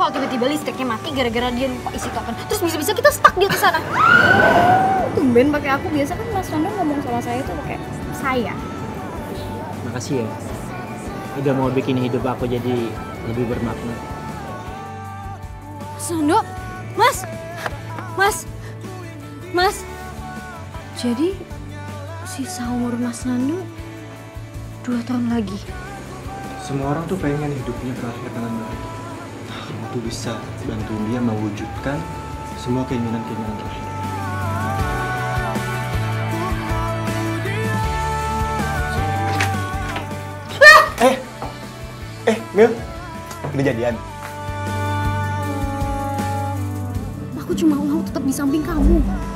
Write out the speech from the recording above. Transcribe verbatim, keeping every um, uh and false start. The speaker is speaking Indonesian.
kalau tiba-tiba listriknya mati gara-gara dia lupa isi token. Terus bisa-bisa kita stuck dia ke sana. Tumben pakai aku, biasa kan Mas Nando ngomong sama saya tuh pakai saya. Makasih ya. Udah mau bikin hidup aku jadi lebih bermakna. Mas Nando, Mas. Mas. Mas. Jadi sisa umur Mas Nando dua tahun lagi. Semua orang tuh pengen hidupnya berakhir dengan bahagia. Kamu tuh bisa bantu dia mewujudkan semua keinginan-keinginan terakhir. Eh, eh, Mil, udah jadian. Aku cuma mau tetap di samping kamu.